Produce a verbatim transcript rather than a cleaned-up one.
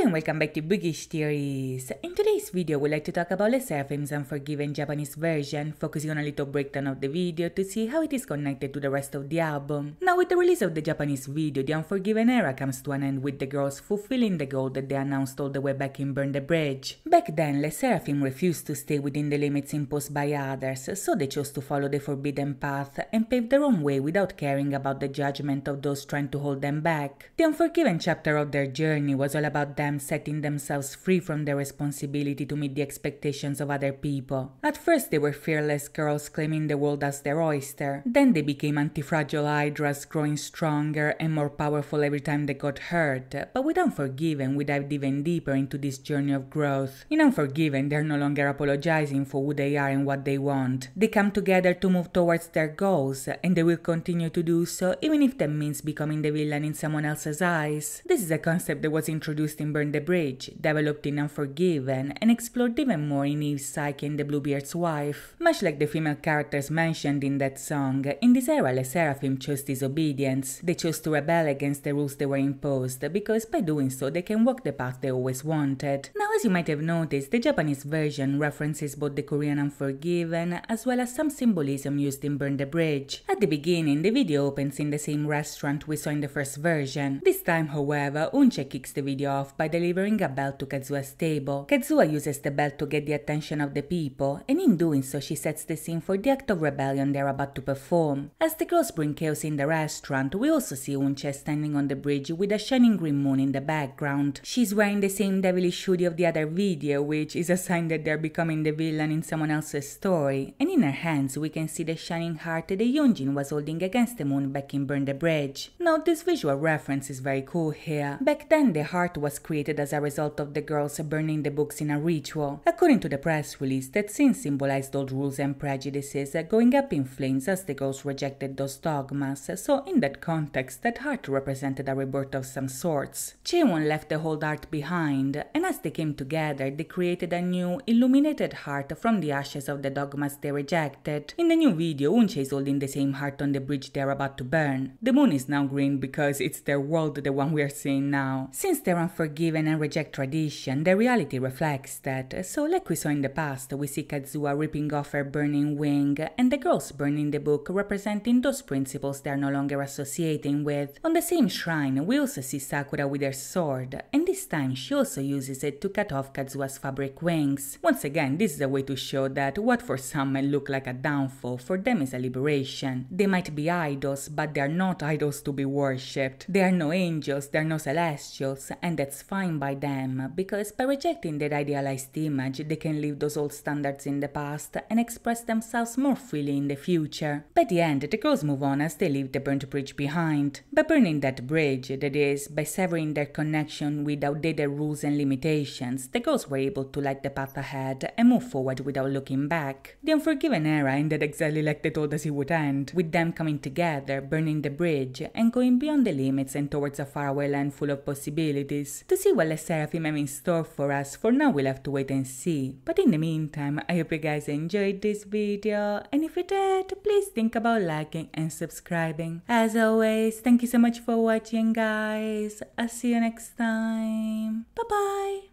Hello and welcome back to Bookish Theories. In today's video, we'd like to talk about LE SSERAFIM's Unforgiven Japanese version, focusing on a little breakdown of the video to see how it is connected to the rest of the album. Now, with the release of the Japanese video, the Unforgiven era comes to an end with the girls fulfilling the goal that they announced all the way back in Burn the Bridge. Back then, LE SSERAFIM refused to stay within the limits imposed by others, so they chose to follow the forbidden path and pave their own way without caring about the judgment of those trying to hold them back. The Unforgiven chapter of their journey was all about them setting themselves free from their responsibility to meet the expectations of other people. At first they were fearless girls claiming the world as their oyster, then they became anti-fragile hydras, growing stronger and more powerful every time they got hurt. But with Unforgiven, we dived even deeper into this journey of growth. In Unforgiven, they're no longer apologizing for who they are and what they want. They come together to move towards their goals, and they will continue to do so even if that means becoming the villain in someone else's eyes. This is a concept that was introduced in Burn the Bridge, developed in Unforgiven, and explored even more in Eve's Psyche and the Bluebeard's Wife. Much like the female characters mentioned in that song, in this era LE SSERAFIM chose disobedience. They chose to rebel against the rules they were imposed, because by doing so they can walk the path they always wanted. Now, as you might have noticed, the Japanese version references both the Korean Unforgiven as well as some symbolism used in Burn the Bridge. At the beginning, the video opens in the same restaurant we saw in the first version. This time, however, Eunchae kicks the video off by delivering a belt to Kazuha's table. Kazuha uses the belt to get the attention of the people, and in doing so she sets the scene for the act of rebellion they're about to perform. As the girls bring chaos in the restaurant, we also see Eunchae standing on the bridge with a shining green moon in the background. She's wearing the same devilish hoodie of the other video, which is a sign that they're becoming the villain in someone else's story, and in her hands we can see the shining heart that Yunjin was holding against the moon back in Burn the Bridge. Now, this visual reference is very cool here. Back then, the heart was created as a result of the girls burning the books in a ritual. According to the press release, that scene symbolized old rules and prejudices going up in flames as the girls rejected those dogmas, so in that context, that heart represented a rebirth of some sorts. Chaewon left the old heart behind, and as they came together, they created a new, illuminated heart from the ashes of the dogmas they rejected. In the new video, Eunchae is holding the same heart on the bridge they are about to burn. The moon is now green because it's their world, the one we are seeing now. Since they are Unforgiven and reject tradition, the reality reflects that. So, like we saw in the past, we see Kazuha ripping off her burning wing, and the girls burning the book representing those principles they are no longer associating with. On the same shrine, we also see Sakura with her sword, and this time she also uses it to cut off Kazuha's fabric wings. Once again, this is a way to show that what for some may look like a downfall, for them is a liberation. They might be idols, but they are not idols to be worshipped. They are no angels, they are no celestials, and that's fine by them, because by rejecting that idealized image, they can leave those old standards in the past and express themselves more freely in the future. By the end, the girls move on as they leave the burnt bridge behind. By burning that bridge, that is, by severing their connection with outdated rules and limitations, the girls were able to light the path ahead and move forward without looking back. The Unforgiven era ended exactly like they told us it would end, with them coming together, burning the bridge, and going beyond the limits and towards a faraway land full of possibilities. To see what LE SSERAFIM have in store for us, for now we'll have to wait and see. But in the meantime, I hope you guys enjoyed this video, and if you did, please think about liking and subscribing. As always, thank you so much for watching, guys. I'll see you next time. Bye bye!